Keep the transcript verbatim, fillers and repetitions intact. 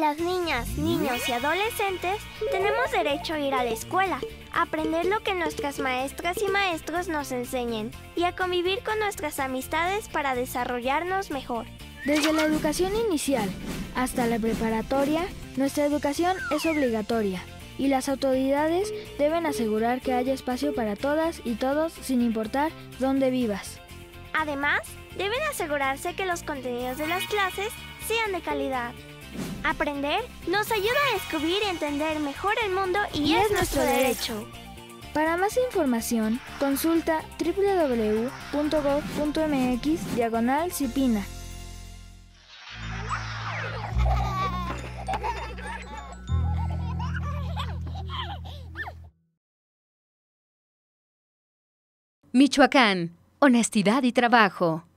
Las niñas, niños y adolescentes tenemos derecho a ir a la escuela, a aprender lo que nuestras maestras y maestros nos enseñen y a convivir con nuestras amistades para desarrollarnos mejor. Desde la educación inicial hasta la preparatoria, nuestra educación es obligatoria y las autoridades deben asegurar que haya espacio para todas y todos sin importar dónde vivas. Además, deben asegurarse que los contenidos de las clases sean de calidad. Aprender nos ayuda a descubrir y entender mejor el mundo y, y es, es nuestro derecho. derecho. Para más información, consulta doble u doble u doble u punto gob punto m x diagonal cipina. Michoacán, honestidad y trabajo.